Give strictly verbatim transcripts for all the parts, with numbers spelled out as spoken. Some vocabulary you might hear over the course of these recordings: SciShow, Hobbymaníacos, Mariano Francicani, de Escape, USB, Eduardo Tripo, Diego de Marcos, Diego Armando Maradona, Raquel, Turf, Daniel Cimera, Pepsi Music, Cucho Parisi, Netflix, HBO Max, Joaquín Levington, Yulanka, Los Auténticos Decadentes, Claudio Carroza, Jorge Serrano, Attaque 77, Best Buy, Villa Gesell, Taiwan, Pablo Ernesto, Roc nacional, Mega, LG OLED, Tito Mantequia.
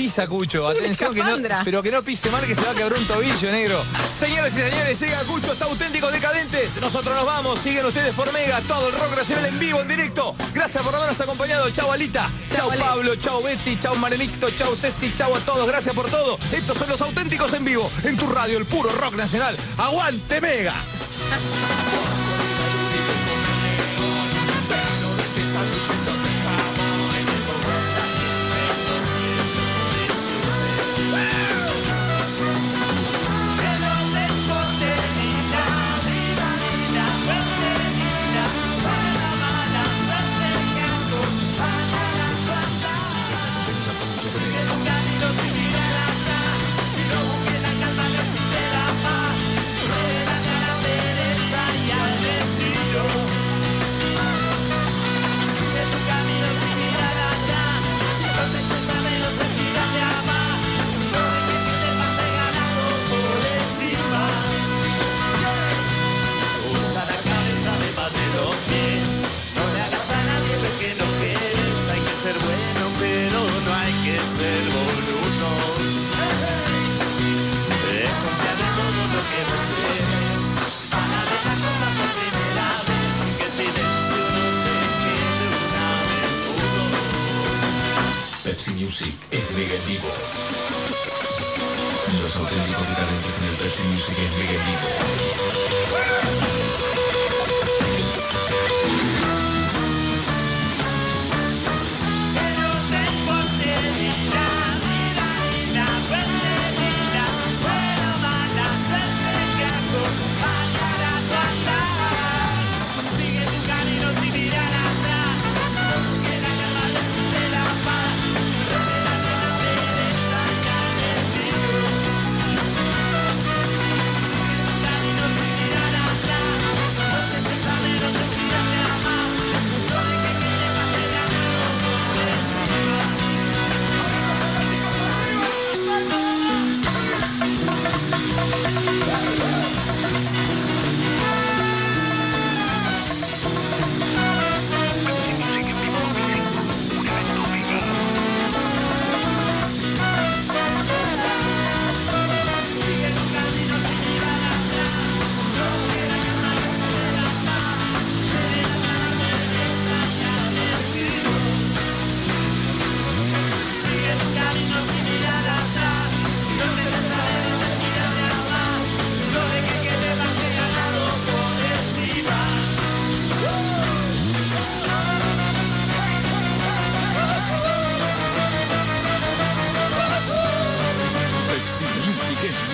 pisa Cucho. Atención, que no, pero que no pise mal, que se va a quebrar un tobillo, negro. Señores y señores, llega Cucho, los Auténticos Decadentes. Nosotros nos vamos. Siguen ustedes por Mega, todo el rock nacional en vivo, en directo. Gracias por habernos acompañado. Chau, Alita. Chau, chau Pablo. Chau, Betty. Chau, Marenito. Chau, Ceci. Chau a todos. Gracias por todo. Estos son los Auténticos en vivo, en tu radio, el puro rock nacional. ¡Aguante, Mega! Pepsi Music es Mega en vivo. Los Auténticos Decadentes en el Pepsi Music es Mega en vivo. Sigue tu camino sin mirar atrás.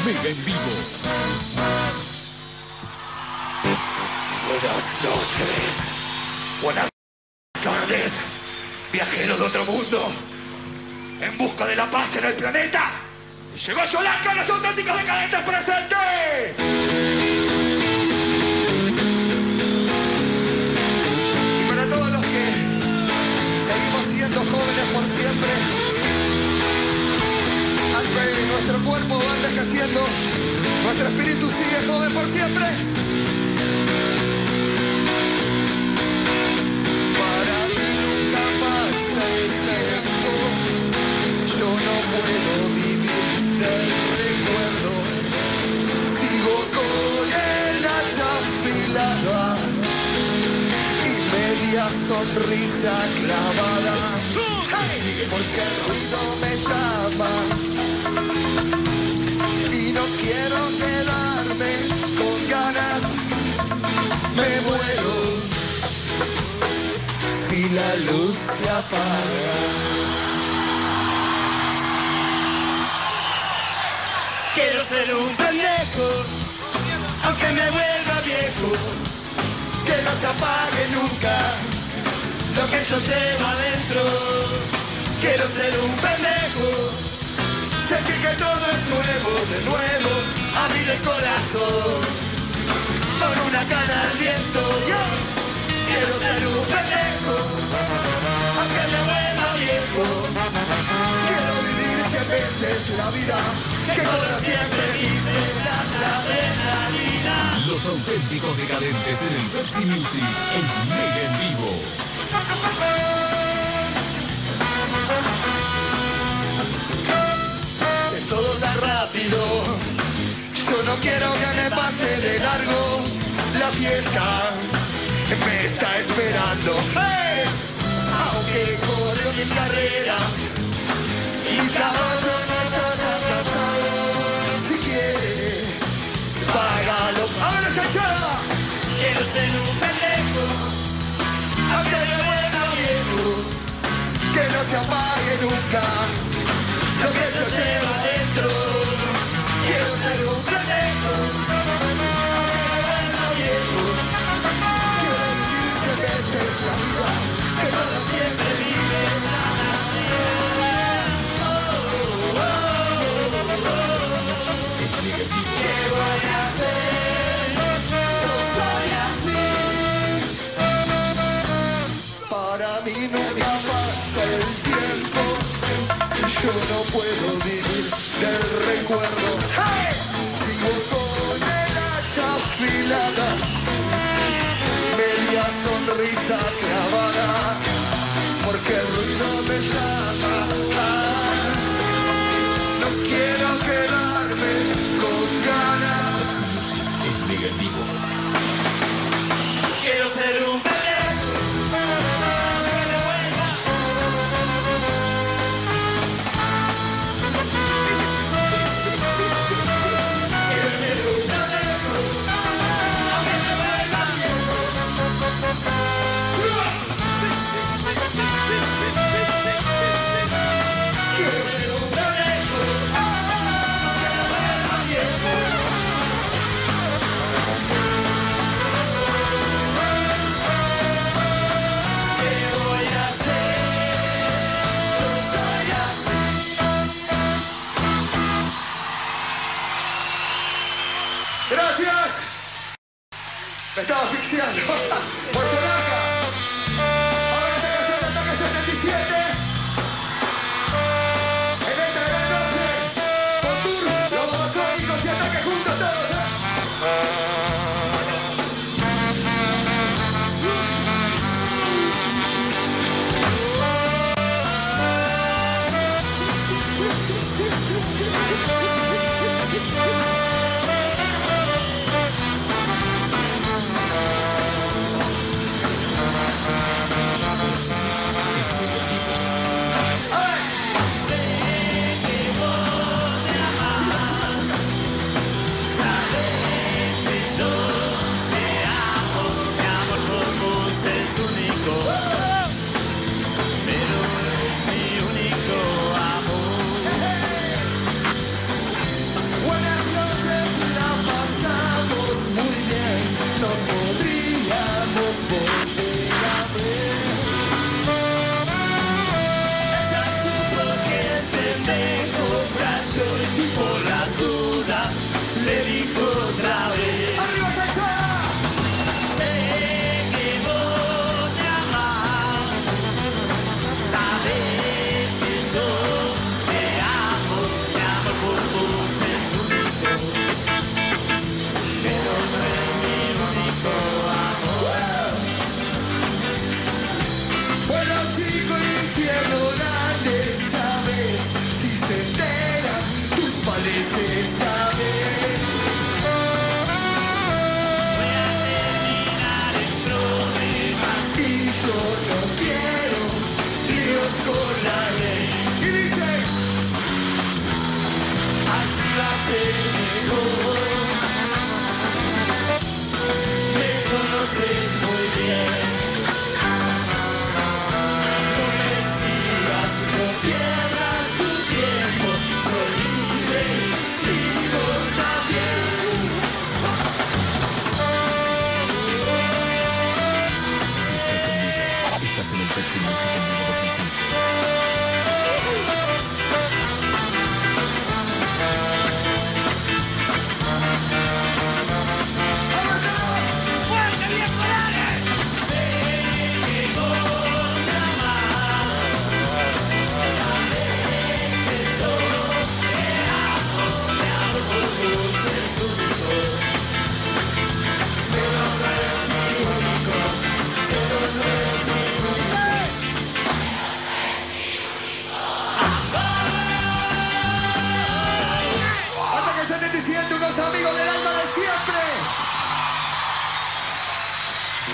Mega en vivo. Buenas noches. Buenas tardes. Viajeros de otro mundo. En busca de la paz en el planeta. Llegó Yulanka, los Auténticos Decadentes presentes. Y para todos los que seguimos siendo jóvenes por siempre. Nuestro cuerpo va envejeciendo, nuestro espíritu sigue joven por siempre. Para mí nunca pasa esto, yo no puedo vivir del recuerdo. Sigo con el hacha afilada y media sonrisa clavada. ¡Hey! Porque el ruido me llama. Y no quiero quedarme con ganas, me muero si la luz se apaga. Quiero ser un pendejo, aunque me vuelva viejo, que no se apague nunca lo que yo llevo adentro. Quiero ser un pendejo. Sentir que todo es nuevo, de nuevo, abrir el corazón con una cana al viento. Yo quiero ser un pendejo, aunque me vuelva viejo. Quiero vivir cien veces la vida que corra siempre quise, la adrenalina. Los Auténticos Decadentes en el Pepsi Music, en Mega en vivo. quiero que me pase de largo. La fiesta me está esperando. ¡Hey! Aunque corro mis carreras y cada, si quiere, págalo. ¡Ahora se chava! Quiero ser un pendejo, aunque me vuelva viejo, que no se apague nunca lo que se lleva dentro. Quiero ser un pendejo. Yo no puedo vivir del recuerdo. ¡Hey! Sigo con el hacha afilada, media sonrisa clavada, porque el ruido me llama. Ah, no quiero quedarme con ganas. Es negativo. Quiero ser un me estaba asfixiando. Por Yulanka. Ahora esta canción de Ataque setenta y siete. En esta gran noche, con Turf, los Auténticos y Ataque juntos todos.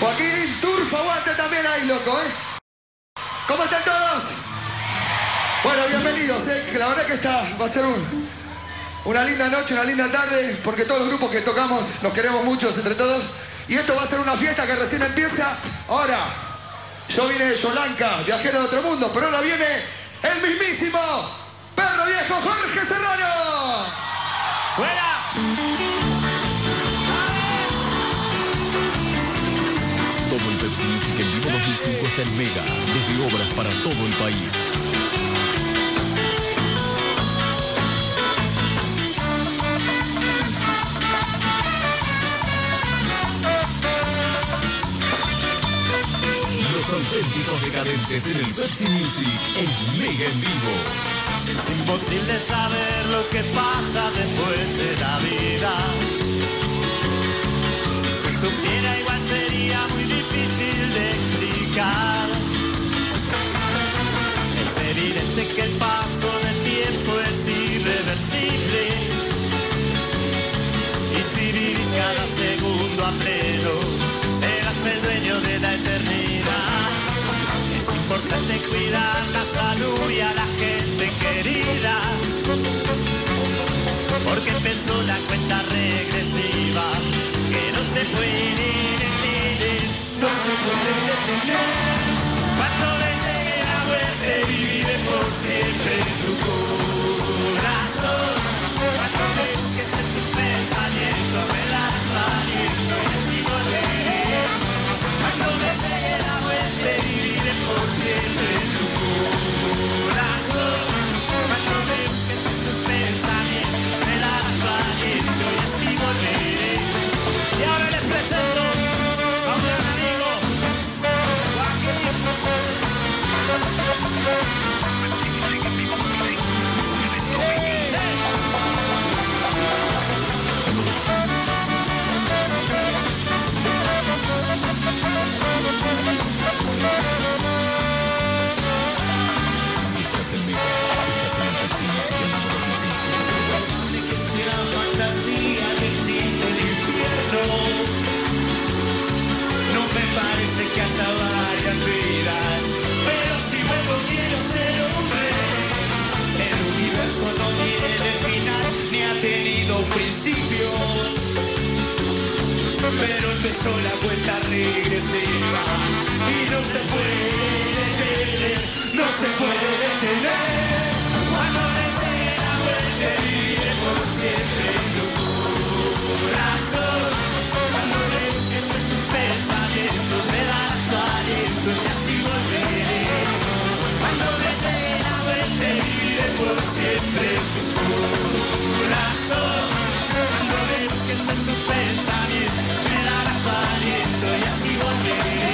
Joaquín, Turf, aguanta también ahí, loco, ¿eh? ¿Cómo están todos? Bueno, bienvenidos, ¿eh? La verdad que esta va a ser un, una linda noche, una linda tarde, porque todos los grupos que tocamos nos queremos muchos entre todos. Y esto va a ser una fiesta que recién empieza ahora. Yo vine de Yulanka, viajero de otro mundo, pero ahora viene el mismísimo Perro Viejo Jorge Serrano. ¡Fuera! Todo el Pepsi Music en vivo dos mil cinco está en Mega, desde obras para todo el país. Los Auténticos Decadentes en el Pepsi Music en Mega en vivo. Es imposible saber lo que pasa después de la vida. Si supiera igual sería muy difícil de explicar. Es evidente que el paso del tiempo es irreversible. Y si vivís cada segundo a pleno, serás el dueño de la eternidad. Es importante cuidar la salud y a la gente querida, porque empezó la cuenta regresiva que no se puede detener, no se puede detener. Cuando le llegue la muerte viviré por siempre en tu corazón. Cuando te busques en tus pensamientos me das aliento y así volveré. Cuando le llegue la muerte viviré por siempre en tu corazón. Cuando te busques en tus pensamientos me das aliento y así volveré. Y ahora les presento a un gran amigo, Joaquín. Estás en Mega, estás en el Pepsi Music en dos mil cinco. Que es una fantasía que existe en el infierno. No me parece que haya varias vidas, pero si vuelvo quiero ser hombre. El universo no tiene final ni ha tenido un principio, pero empezó la cuenta regresiva y no se puede detener, no se puede detener. Cuando desee la muerte vive por siempre en tu corazón. Cuando desee tus pensamientos me das tu aliento y así volveré. Cuando desee la muerte viviré por siempre en tu corazón. Cuando me busques en tus pensamientos me darás tu aliento y así volveré.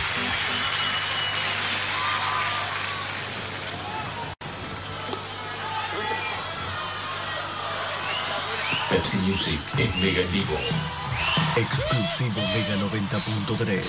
Pepsi Music es Mega en vivo. Exclusivo Mega noventa punto tres.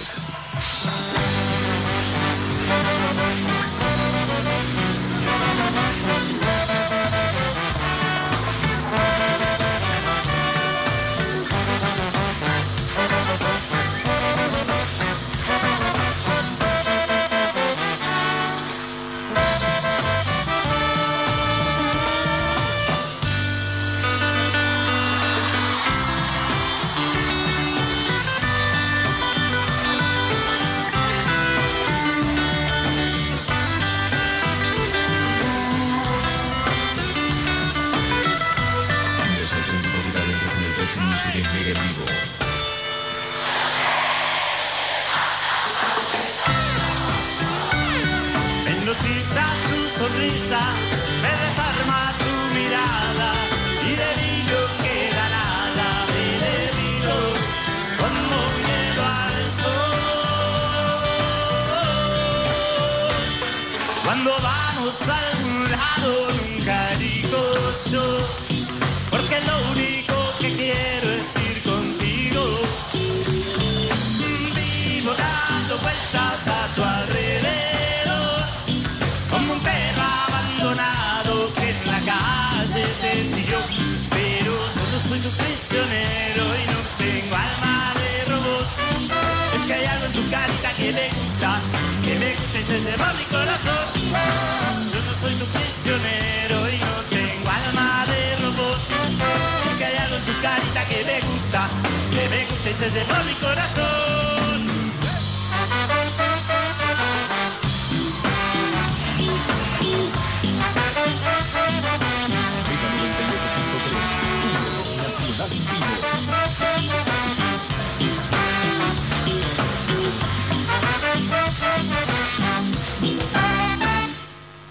que lo único que quiero es ir contigo. Vivo dando vueltas a tu alrededor, como un perro abandonado que en la calle te siguió. Pero solo soy tu prisionero y no tengo alma de robot. Es que hay algo en tu carita que me gusta, que me gusta y se llevó mi corazón. Yo no soy tu prisionero y no tengo alma de robot. Es que hay algo en tu carita que me gusta, que me gusta y se llevó mi corazón.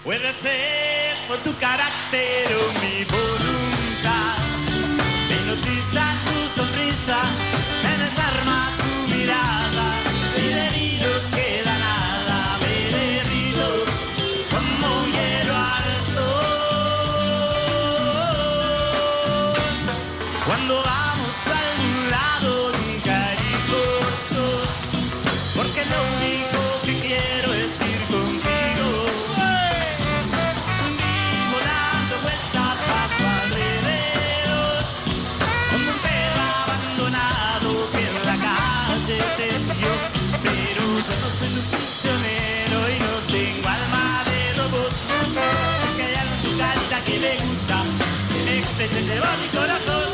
Puede ser por tu carácter o mi voluntad, me hipnotiza tu sonrisa, me desarma tu mirada, y de mí no queda nada, me derrito como un hielo al sol. Cuando vamos a algún lado nunca hay divorcio, porque lo único que quiero es ir contigo. Vivo dando vueltas a tu alrededor, como un perro abandonado que en la calle te siguió. Pero yo no soy un prisionero y no tengo alma de robot. Es que hay algo en tu carita que me gusta, que me gusta y se llevó mi corazón.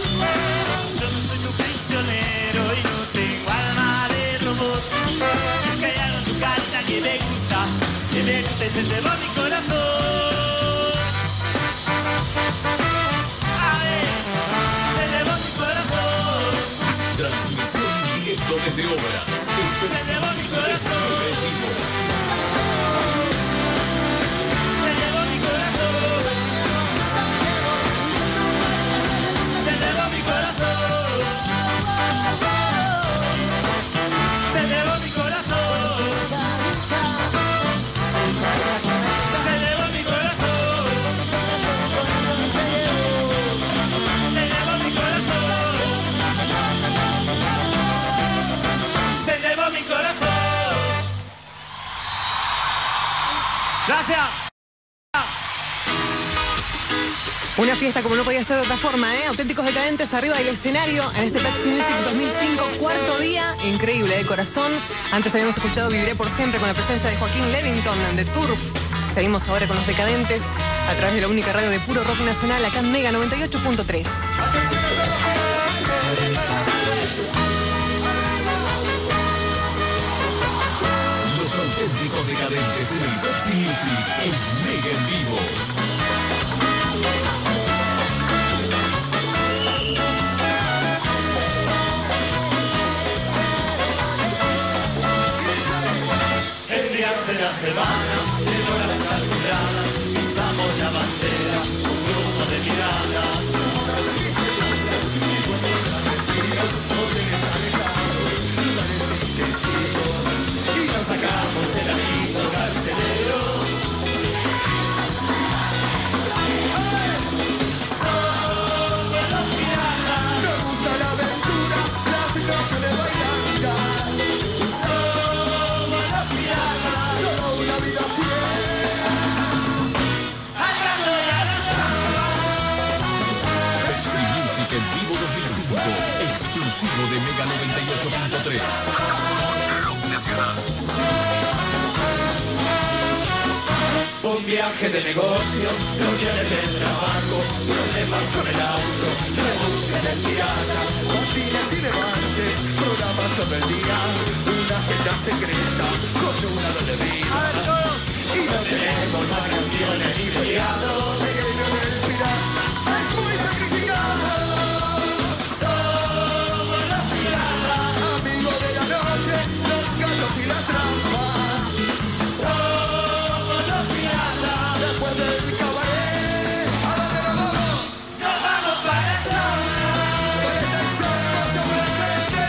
Yo no soy tu prisionero y no tengo alma de robot. Es que hay algo en tu carita que me gusta, que me gusta y se llevó mi corazón. A ver, se llevó mi corazón. Transmisión directo desde obras. Se llevó mi corazón. Gracias. Una fiesta como no podía ser de otra forma, ¿eh? Auténticos Decadentes arriba del escenario en este Pepsi Music dos mil cinco, cuarto día. Increíble, de corazón. Antes habíamos escuchado Viviré por Siempre con la presencia de Joaquín Levington de Turf. Seguimos ahora con los Decadentes a través de la única radio de puro rock nacional, acá en Mega noventa y ocho punto tres. Los Auténticos Decadentes en el Pepsi Music, en Mega en vivo. El día será semana, lleno las alturas, pisamos la bandera, un grupo de miradas. No dejes alejados, lugares intensivos, y nos sacamos el anillo carcelero. Exclusivo de Mega noventa y ocho punto tres. Rock nacional. Un viaje de negocios, reuniones del trabajo, problemas con el auto, rebusque del pirata, botines y levantes, programas sobre el día, una agenda secreta con una doble vida. Y no tenemos vacaciones ni feriados. Pequeño del pirata es muy sacrificado. Y la trampa, somos los piratas. Después del cabaret, ¿a dónde nos vamos? Nos vamos para la zona. Para el chorro, se presente.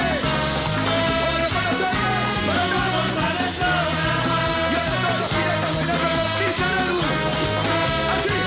Para Buenos Aires, para nos vamos para la zona. Y ahora todos los piratas bailando con la pizza de luz. Así.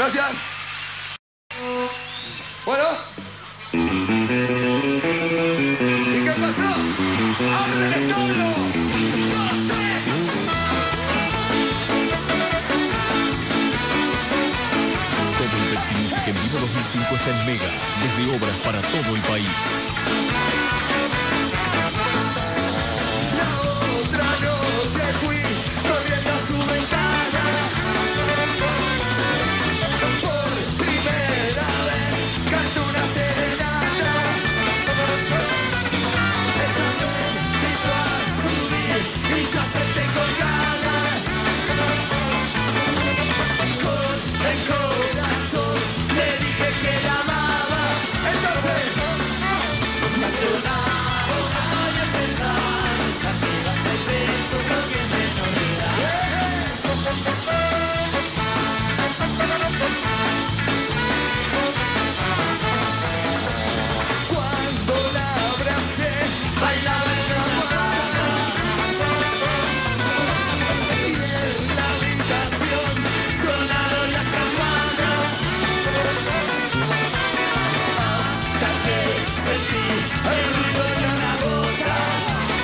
Gracias. Bueno. ¿Y qué pasó? ¡Abre el establo! En vivo dos mil cinco está en Mega, desde obras para todo el país. La otra noche fui corriendo a su ventana. Por primera vez canto una serenata. Esa me invitó a subir y yo acepté con ganas. Con el corazón que la amaba, entonces nos matronamos al empezar, nos amigas el beso, no tiene que olvidar. Cuando la abracé, bailaba en la guarda, y en la habitación sonaron las campanas. El ruido de las gotas. Si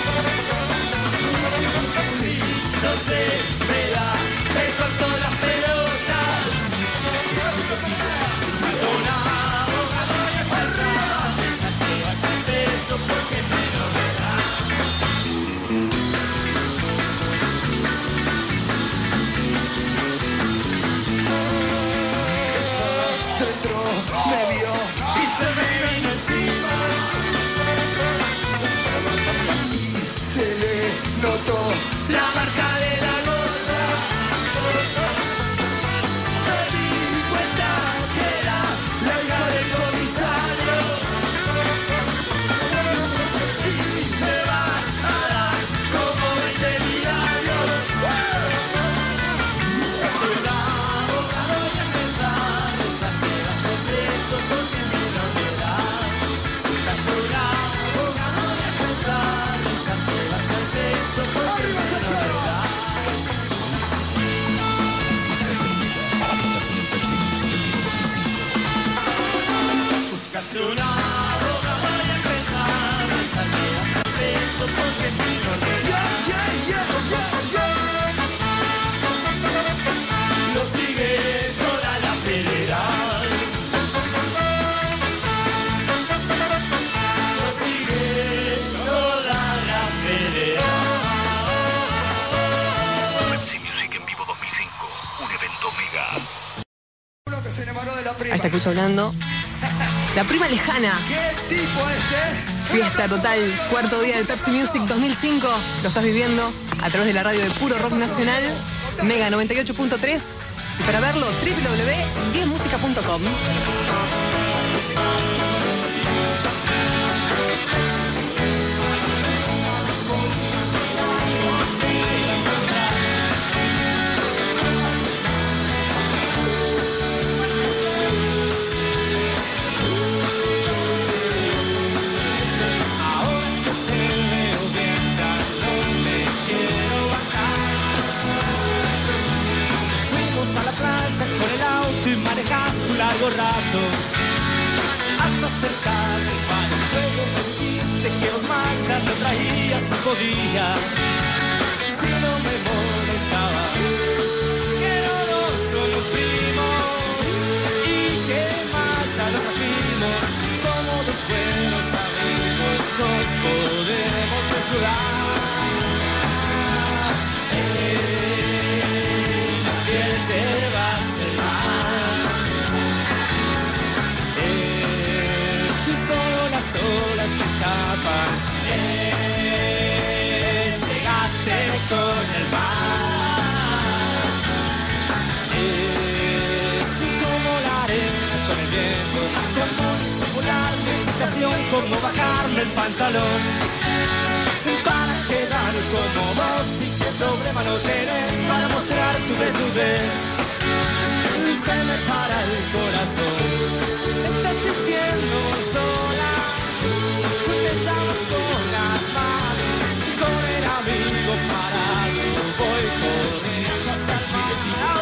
no se me da, me corto las pelotas. Abandonado, voy a pasar. Desactivas el beso porque me lo me da. Dentro me vio y se me vino encima. Notó la marca de la gorra. Me di cuenta que era la hija del comisario. Y me va a dar como veinte milagros. Capturado, no voy a empezar. Esas quedas de preso porque mi novedad. Capturado, no voy a empezar. Esas quedas de beso porque me novedad. Buscate una boca para empezar. Esas quedas de beso porque me novedad. Lo sigue toda la federal. Lo sigue toda la federal. Pepsi Music en vivo dos mil cinco, un evento mega. Uno que se enamoró de la prima. Ahí está Cucho hablando. La prima lejana. ¿Qué tipo este? Fiesta total, cuarto día del Pepsi Music dos mil cinco. Lo estás viviendo a través de la radio de Puro Rock Nacional, Mega noventa y ocho punto tres. Y para verlo, doble u doble u doble u punto diez musica punto com. Largo rato hasta acercarme al mar. Luego me dijiste que los más ya te traía si podía. Si no me molestaba, que no nos conocimos y que más ya nos afirmos. Como los buenos amigos nos podemos desnudar. En la piel se va a cerrar. Olas te escapan, eh, llegaste con el mar, eh, como la arena con el viento, tu amor simular mi excitación, como bajarme el pantalón, para quedar como vos y que sobre mano tenés, para mostrar tu desnudez, se me para el corazón, estás sintiendo sola. Estamos con las manos y con el amigo parado. Voy corriendo hacia el mar.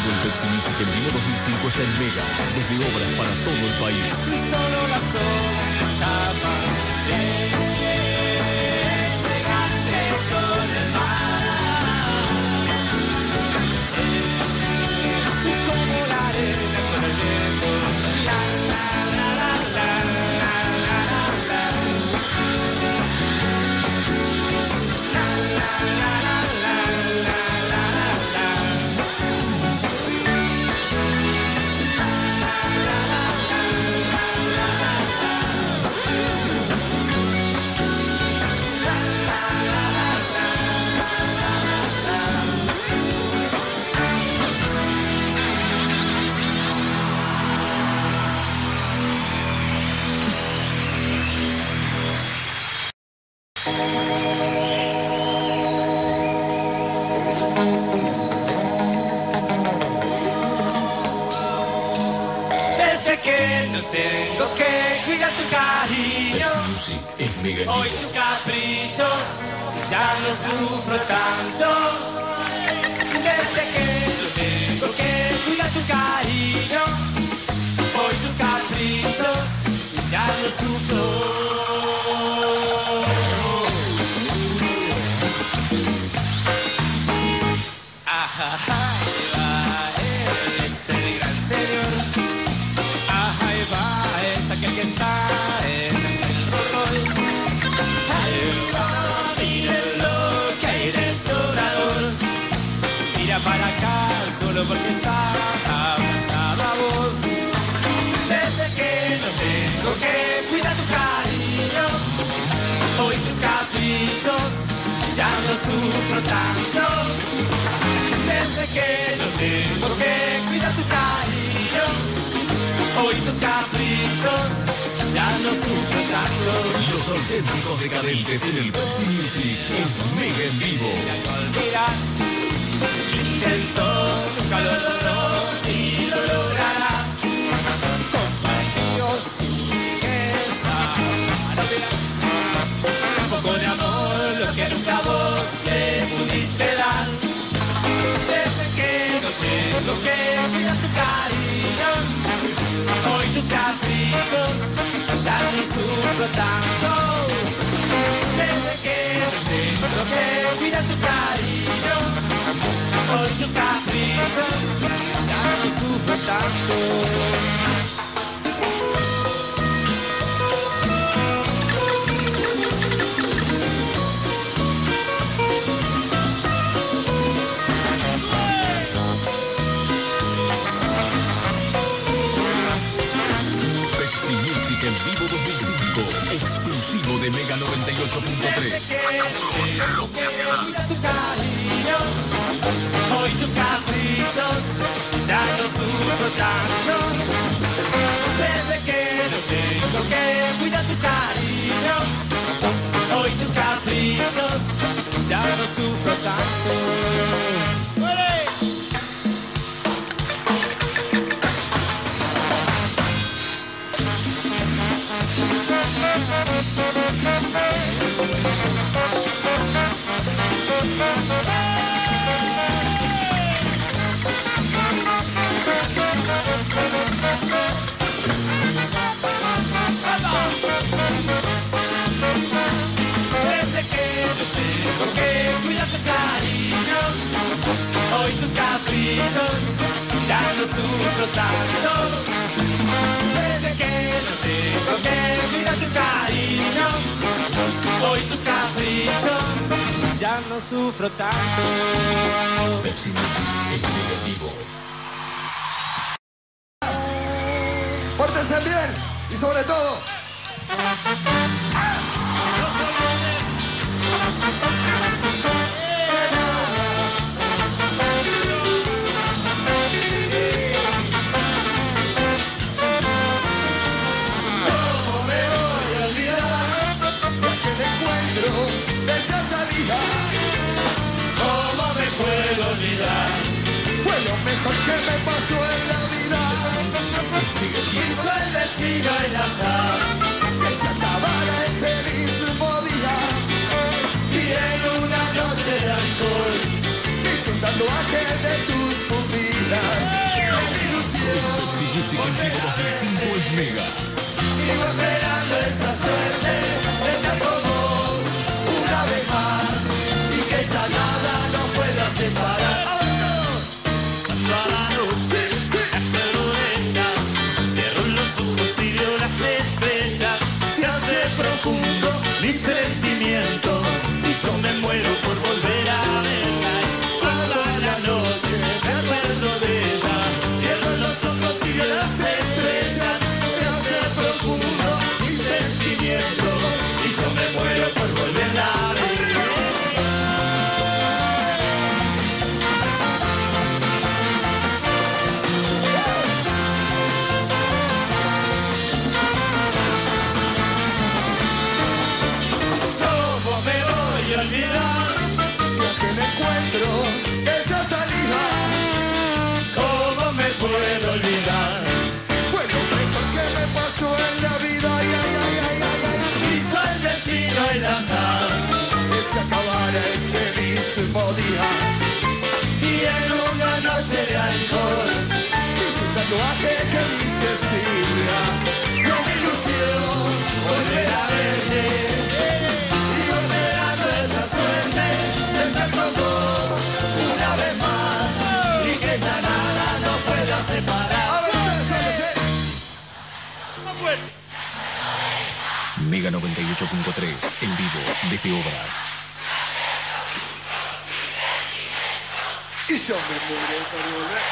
Todo el Pepsi Music en vivo dos mil cinco está en Mega, desde obras para todo el país. Y solo las obras cantaban, llegaste con el mar. Y como la arena con el viento, la la la la la la la la la la la la. Tengo que cuidar tu cariño, hoy tus caprichos ya no sufro tanto. Desde que yo tengo que cuidar tu cariño, hoy tus caprichos ya no sufro. Ajá. Porque está abrazado a vos. Desde que no tengo que cuidar tu cariño, hoy tus caprichos ya no sufro tanto. Desde que no tengo que cuidar tu cariño, hoy tus caprichos ya no sufro tanto. Los auténticos decadentes en el Pepsi Music es Mega en vivo. Intentó, nunca lo logró y lo logrará. Compartió sin riqueza, un poco de amor, lo que nunca vos te pudiste dar. Desde que no tengo que cuidar tu cariño, hoy tus caprichos ya no sufro tanto. Desde que no tengo que cuidar tu cariño, hoy tus caprichos ya no sufro tanto. Pepsi Music en vivo dos mil cinco, exclusivo de Mega noventa y ocho punto tres. Hoy tus caprichos ya no sufro tanto. Desde que no tengo que cuidar tu cariño, hoy tus caprichos ya no sufro tanto. Tengo que cuidar tu cariño, hoy tus caprichos ya no sufro tanto. Desde que no tengo que cuidar tu cariño, hoy tus caprichos ya no sufro tanto. Pepsi Music en vivo. Pórtense bien y sobre todo fue lo mejor que me pasó en la vida. Quiso el destino y la azar que se acabara ese mismo día. Y en una noche de alcohol, disfrutando aquel de tus pupilas, Auténtico dos mil cinco es Mega. Sigo esperando esa suerte de estar con vos una vez más y que ya nada nos pueda separar. Toda la noche me acuerdo de ella, cierro los ojos y veo las estrellas. Se hace profundo mi sentimiento y yo me muero por volver a verla. Toda la noche me acuerdo de ella, cierro los ojos y veo las estrellas. Se hace profundo mi sentimiento y yo me muero por volverla a ver. Ese mismo día y en una noche de alcohol hice un tatuaje que dice Silvia. No me ilusiono volver a verte, sigo esperando esa suerte de estar con vos una vez más y que ya nada nos pueda separar. Mega noventa y ocho punto tres en vivo desde Obras. Y yo me muero por volver.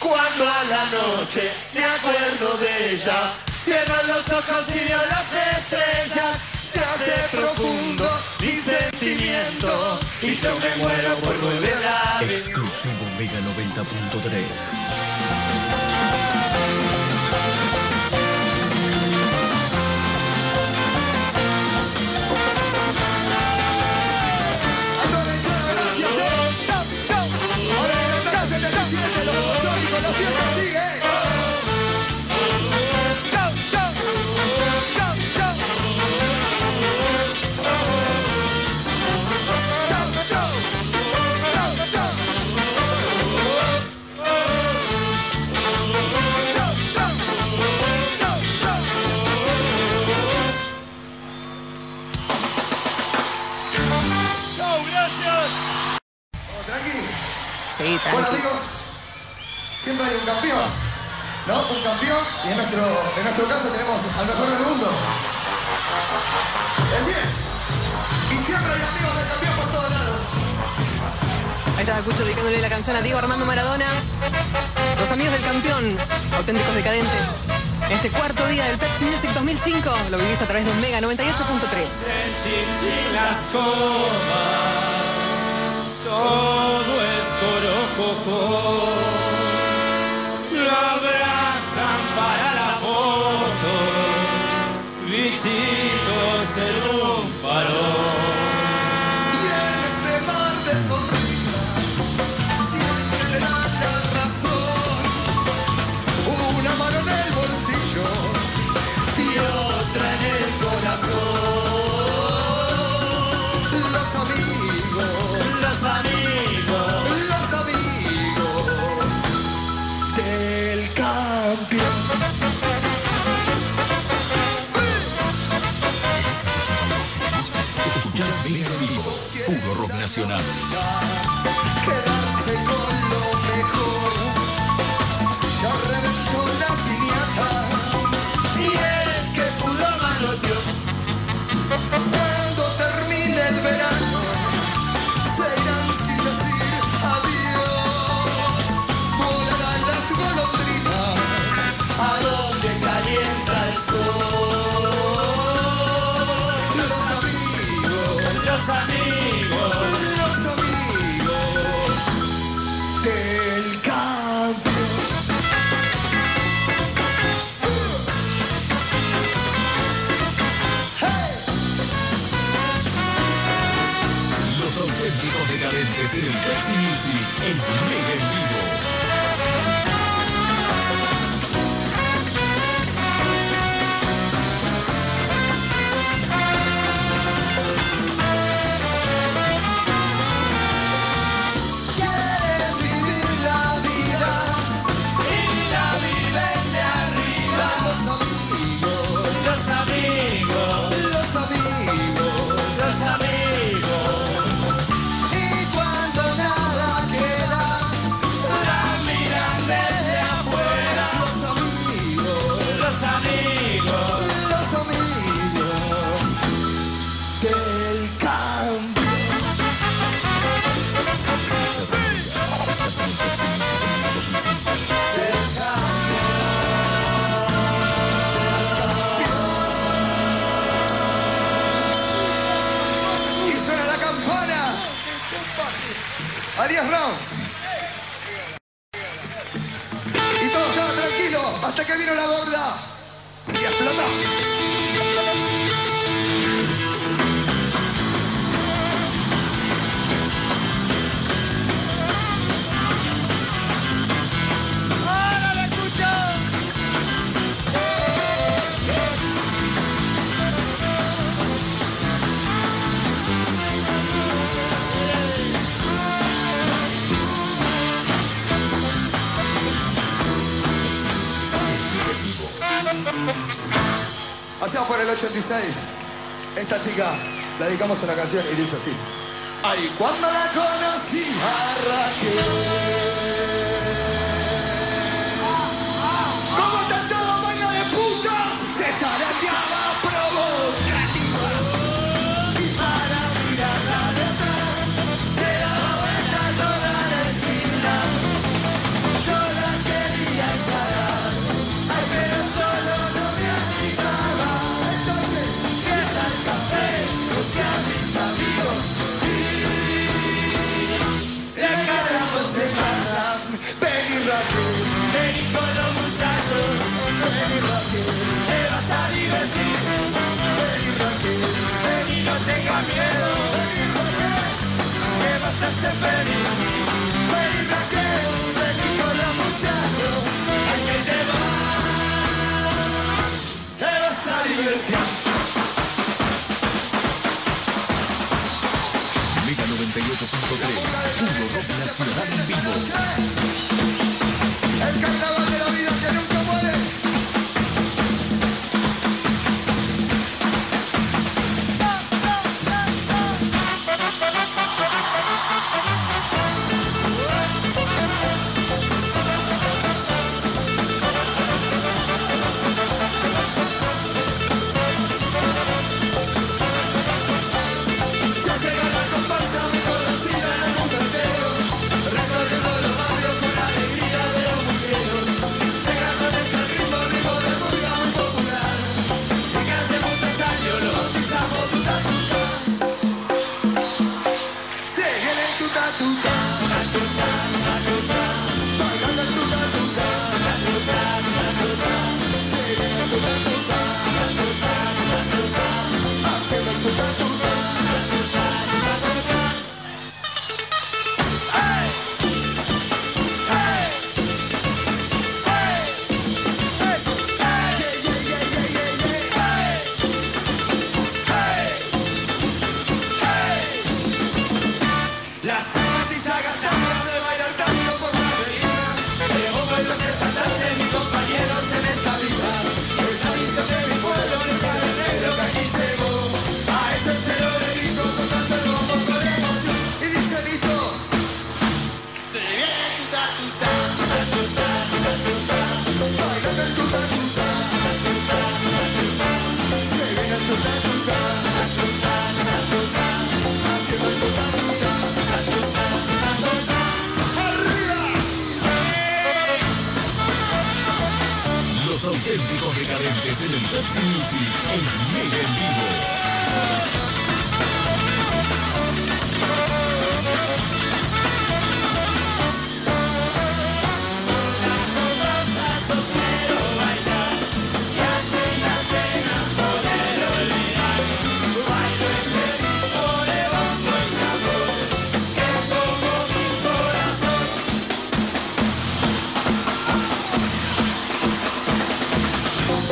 Cuando a la noche me acuerdo de ella, cierro los ojos y veo las estrellas. Se hace profundo mi sentimiento y yo me muero por volver a ver. Exclusivo Mega noventa punto tres. Sí, bueno amigos, siempre hay un campeón, ¿no? Un campeón, y en nuestro, en nuestro caso tenemos al mejor del mundo, el diez. Y siempre hay amigos del campeón por todos lados. Ahí está Cucho dedicándole la canción a Diego Armando Maradona. Los amigos del campeón, auténticos decadentes. En este cuarto día del Pepsi Music dos mil cinco, lo vivís a través de Mega noventa y ocho punto tres. Todo es corococó, lo abrazan para la foto, bichitos en un farol. Y en este mar de sonrisas siempre le dan la razón, una mano en el bolsillo y otra en el corazón. Los amigos. Los amigos, los amigos del campeón. Escuchar Mega en vivo, puro rock nacional. Quedarse con lo mejor. Ya reventó la piñata y el que pudo maloteó. Cuando termine el verano en el Pepsi Music, en Mega en vivo. Quieren vivir la vida y la vida Adiós, Ron. Y todos estaban tranquilos hasta que vino la gorda y explotó. Allá por el ochenta y seis, esta chica la dedicamos a la canción y dice así. Ay, cuando la conocí a Raquel, como está todo baño de puta, se zarandeaba provocativa. Y para mirarla de atrás, se daba vuelta toda la esquina. Yo la quería encarar, ay, pero solo no me animaba. Entonces, fui al café, busqué a mis amigos y la encaramos en Manhattan. Ven y Raquel, ven y con los muchachos, ven y Raquel, te vas a divertir. Ven y Raquel, ven y no tengas miedo, ven y Raquel, te vas a hacer feliz. Ven y Raquel, ven y con los muchachos, hay que te vas, te vas a divertir. Mega noventa y ocho punto tres, puro rock nacional en vivo. El carnaval de la vida que nunca muere. Los auténticos decadentes en el Pepsi Music en Mega en vivo.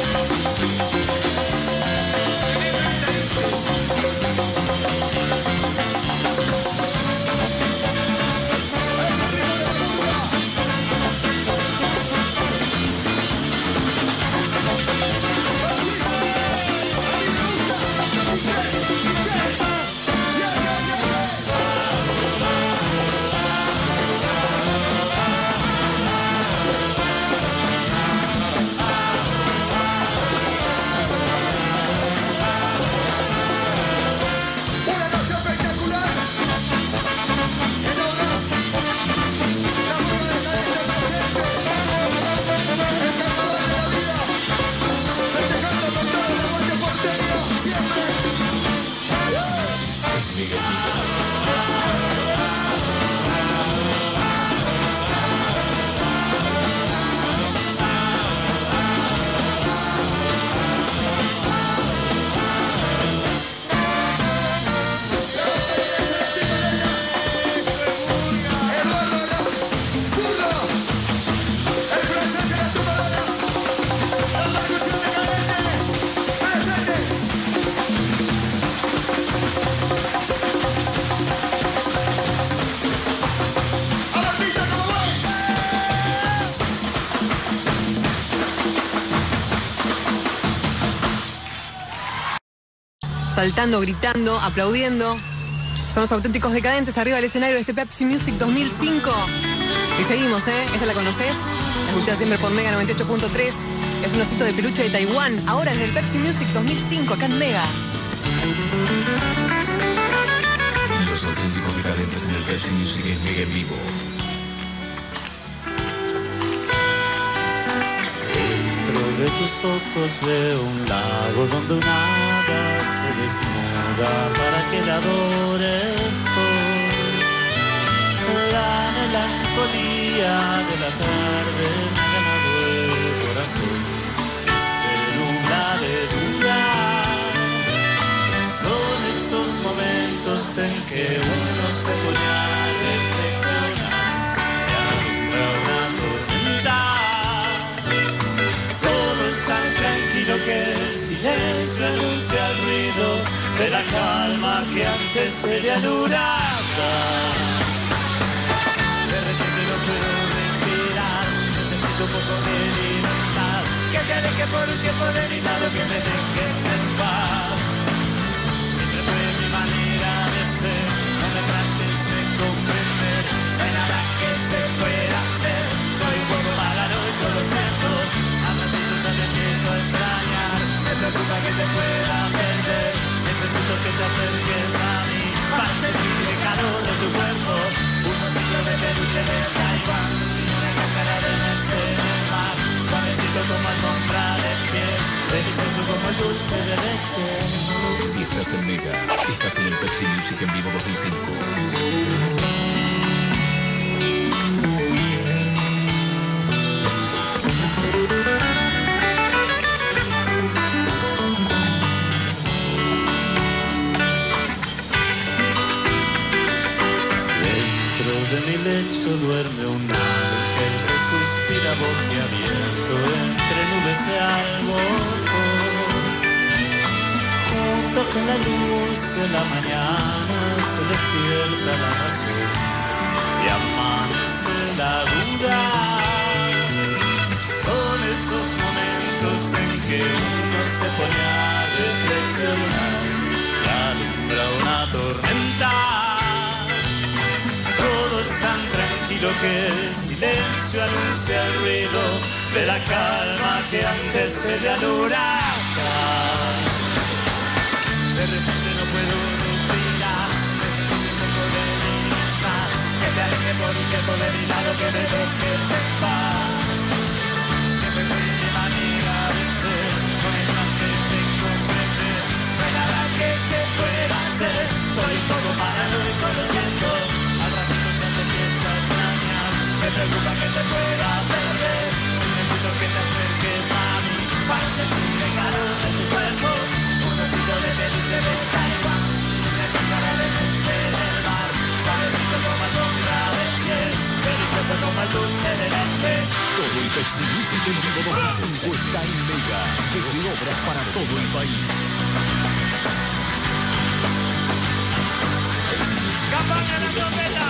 Thank you. saltando, gritando, aplaudiendo. Son los Auténticos Decadentes arriba del escenario de este Pepsi Music dos mil cinco. Y seguimos, ¿eh? Esta la conoces. La escuchás siempre por Mega noventa y ocho punto tres. Es un osito de peluche de Taiwán. Ahora es del Pepsi Music dos mil cinco, acá en Mega. Los Auténticos Decadentes en el Pepsi Music es Mega en vivo. De tus ojos veo un lago donde un hada se desnuda para que la adore el sol. La melancolía de la tarde me ha ganado el corazón. Se nubla de duda. Son estos momentos en que uno se pone a reflexionar y alumbra una tormenta. El silencio anuncia el ruido de la calma que antes sería durada. De repente no puedo respirar, necesito un poco de libertad. Que te aleje por un tiempo de mi lado, que me dejes en paz. Siempre fue mi manera de ser, no me trates de comprender. No hay nada que se pueda hacer, soy un poco malano y yo lo siento. A ratito te empiezo a extrañar. Me preocupa que te pueda perder. Necesito que te acerques a mí para sentir el calor de tu cuerpo. Un osito de peluche de Taiwán y una cáscara de nueces de mar. Suavecito como alfombra de piel, delicioso como el dulce de leche. Si estás en Mega, estás en el Pepsi Music en vivo dos mil cinco. Duerme un ángel que suspira boquiabierto entre nubes de algodón. Junto con la luz de la mañana se despierta la razón y amanece la duda. Son esos momentos en que uno se pone a reflexionar y alumbra una tormenta. Tan tranquilo que el silencio anuncia el ruido de la calma que antes se le alurata. De repente no puedo respirar, necesito un poco de libertad. Que te aleje por un tiempo de mi lado, que me dejes en paz. Siempre fui mi manera de ser, no me trates de comprender. No hay nada que se pueda hacer, soy todo paranoico, lo siento. Me preocupa que te pueda perder. Necesito que te acerques a mí para sentir el calor de tu cuerpo. Un osito de peluche de Taiwán, una cáscara de nueces de mar. Suavecito como alfombra de piel, delicioso como el dulce de leche. Todo el Pepsi Music en vivo dos mil cinco está en Mega, que es de obras para todo el país. ¡Campaña la trompeta!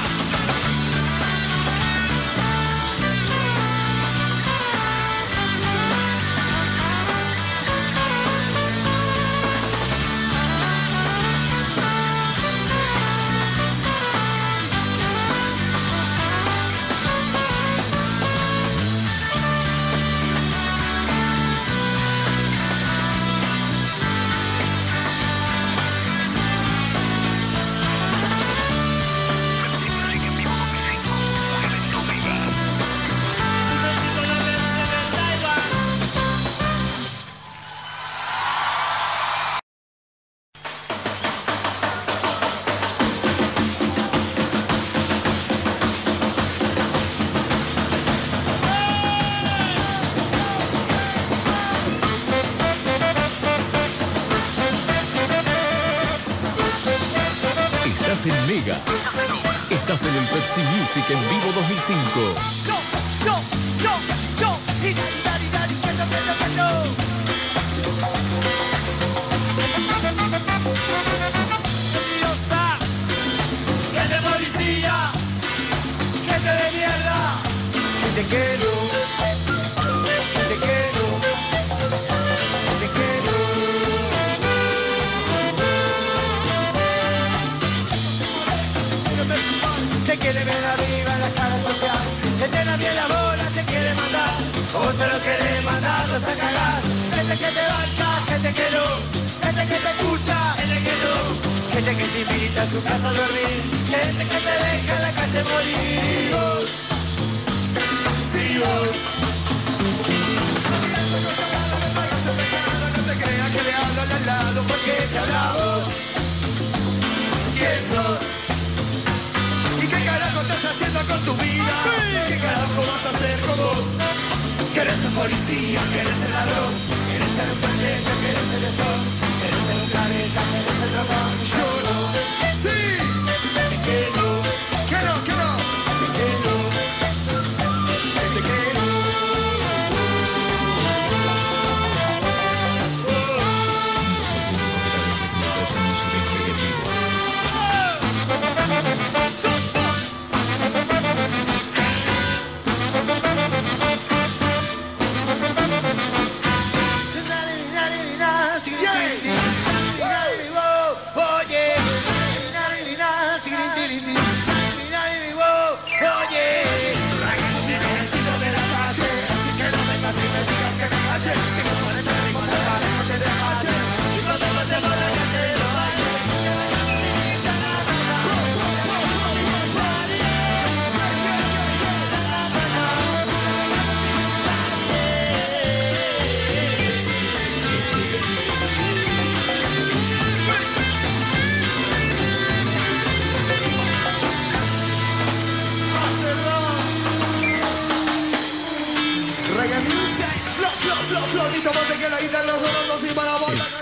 En Mega. Estás en el Pepsi Music en vivo dos mil cinco. Yo, yo, yo, yo. Y daddy, daddy, daddy, cuento, cuento, cuento. Diosa, que de policía, que te de mierda. Que te quiero, que te quiero, que te quiero. se quiere ver arriba en la escala social. Ese también la bola te quiere mandar, o se lo quiere mandar, no se cagar. Gente que te banca, gente que no, gente que te escucha, gente que no, gente que te invita a su casa a dormir, gente que te deja en la calle morir. Vos, sí, vos. No te creas que le hablo al lado porque te hablamos. ¿Quién sos? ¿Qué estás haciendo con tu vida? ¿Qué carajo vas a hacer con vos? Que eres un policía, que eres el ladrón, que eres el planeta, que eres el sol, que eres el planeta, que eres el dragón. Yo no. Sí. Que no. Que no, que no. Que no. Que no.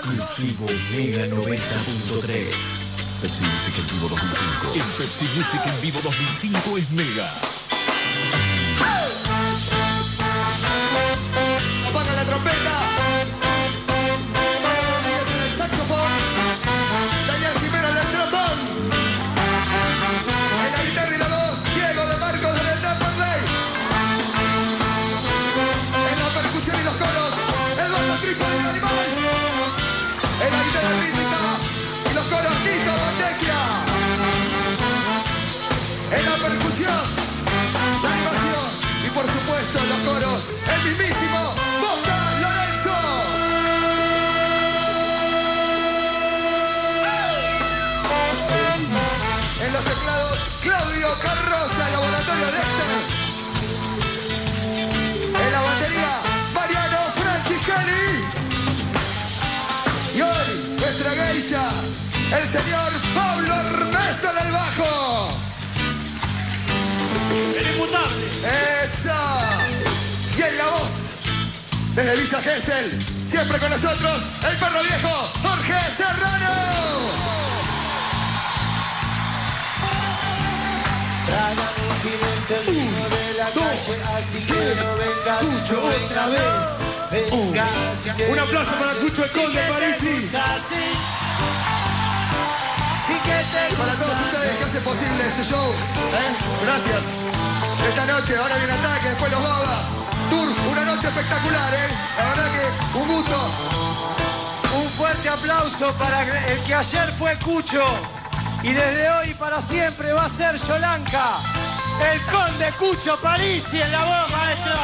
Exclusivo Mega noventa punto tres. Pepsi Music en vivo dos mil cinco. En Pepsi Music en vivo dos mil cinco es Mega. Apaga la trompeta. Apaga el saxofón. Daniel Cimera en el trombón. En la guitarra y la voz, Diego de Marcos en el Tampa Bay. En la percusión y los coros, Eduardo Tripo y el animal. En la guitarra rítmica y los coros Tito Mantequia. En la percusión, la animación y por supuesto los coros, el mismísimo Boca Lorenzo. ¡Hey! En los teclados, Claudio Carroza, Laboratorio Dexter. En la batería, Mariano Francicani. Y hoy, nuestra geisha, el señor Pablo Ernesto del bajo. ¡El imputable! ¡Eso! Y en la voz, desde Villa Gesell, siempre con nosotros, el perro viejo, Jorge Serrano. Tragamos sin el vino de la calle, así que no vengas mucho otra vez. Venga, oh. Si un aplauso para Cucho Conde Parisi. Sí. Sí y para todos ustedes que hacen posible este show. ¿Eh? Gracias. Esta noche, ahora viene Ataque, después los Baba. Turf, una noche espectacular, ¿eh? La verdad que un gusto. Un fuerte aplauso para el que ayer fue Cucho. Y desde hoy para siempre va a ser Yulanka. El Conde Cucho Parisi en la voz, maestro.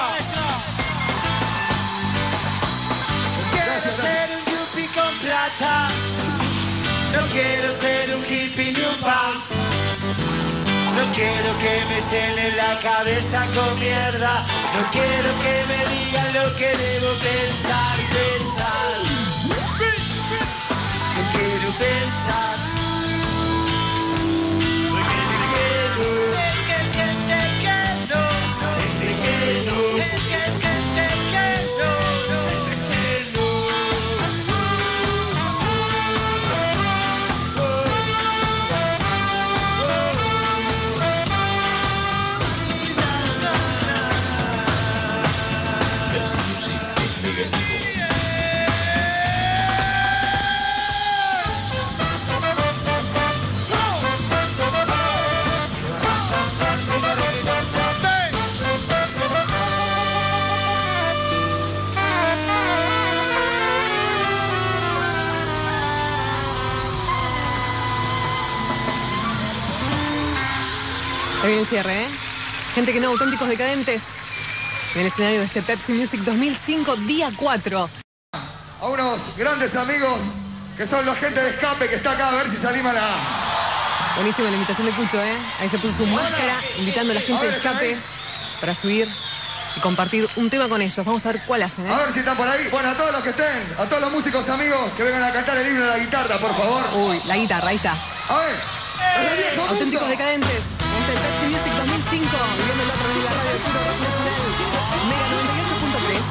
No quiero ser un yuppie con plata, no quiero ser un hippie ni un pan, no quiero que me llenen la cabeza con mierda, no quiero que me digan lo que debo pensar, pensar, no quiero pensar, no quiero pensar. Ahí viene el cierre, ¿eh? Gente que no, auténticos decadentes. En el escenario de este Pepsi Music dos mil cinco, día cuatro. A unos grandes amigos que son la gente de Escape que está acá, a ver si se animan a... Buenísima la invitación de Cucho, ¿eh? Ahí se puso su máscara, invitando a la gente de Escape para subir y compartir un tema con ellos. Vamos a ver cuál hacen, ¿eh? A ver si están por ahí. Bueno, a todos los que estén, a todos los músicos amigos que vengan a cantar el himno de la guitarra, por favor. Uy, la guitarra, ahí está. A ver. Auténticos decadentes, este Pepsi Music dos mil cinco, viviéndolo a través de la radio de Turf Nacional, Mega noventa y ocho punto tres.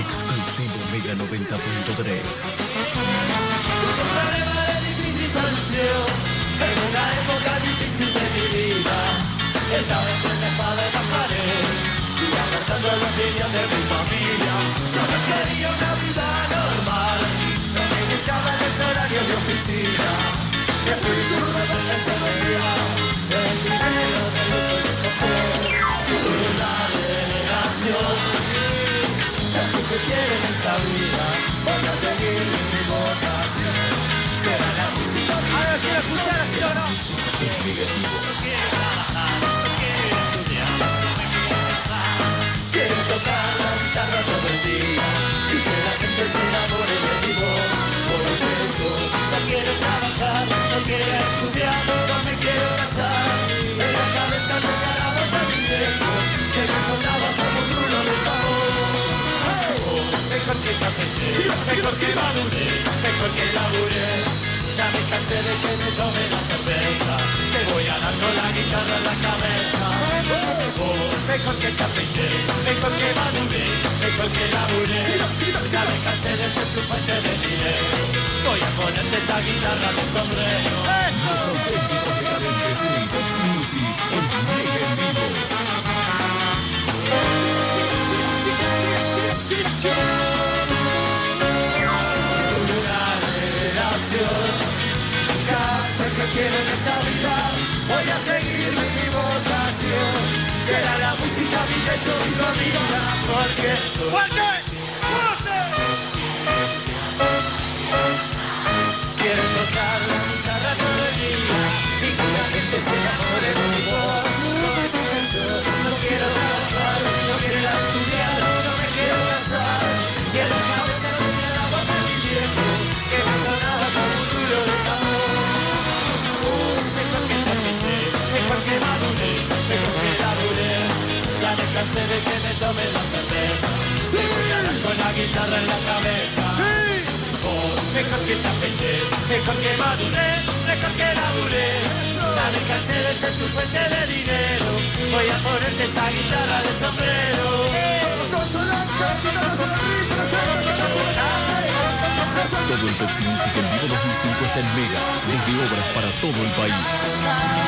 Exclusivo Mega noventa punto tres. Tu problema de difícil solución, en una época difícil de mi vida, esa vez con la espada en la pared, y apartando a los niños de mi familia, solo quería una vida normal, no me dejaban los horarios de oficina. Que soy duro de la seguridad, el dinero de lo que me conforme, una generación. Ya sé que quiero en esta vida, voy a seguir mi vocación. Será la música. Ahora quiero escuchar así o no. No quiero trabajar, no quiero estudiar, no me quiero casar. Quiero tocar la guitarra todo el día y que la gente se enamore de mi voz. Por eso no quiero trabajar, no quiero estudiar, no me quiero casar. En la cabeza me caraba hasta mi viejo, que me sonaba como un rulo de favor. Oh, mejor que cafeté, mejor que maduré, mejor que laburé. Ya me cansé de que me tome la cerveza, te voy a dar con la guitarra en la cabeza. Oh, mejor que cafeté, mejor que maduré, mejor que laburé. Ya me cansé de ser tu fuente de dinero, voy a ponerte esa guitarra en mi sombrero. Los auténticos decadentes en el Pepsi Music, en Mega en vivo. Una relación, ya sé que quiero en esta vida, voy a seguir mi vocación. Será la música mi techo y familia, porque soy... ¡Fuerte! Quiero tocar la guitarra todo el día y que la gente se enamore de mi voz. No quiero trabajar, no quiero estudiar, no me quiero casar. Y en la cabeza no me daba a mi tiempo, que me sonaba como un rulo de tambor. Mejor que cafeté, mejor que maduré, mejor que laburé. Ya me cansé de que me tome la cerveza, te voy a dar con la guitarra en la cabeza. Mejor que cafetes, mejor que madurez, mejor que laburez. Ya me cansé de ser tu fuente de dinero, voy a ponerte esa guitarra de sombrero. Todo el Pepsi Music en vivo dos mil cinco está en Mega, desde obras para todo el país.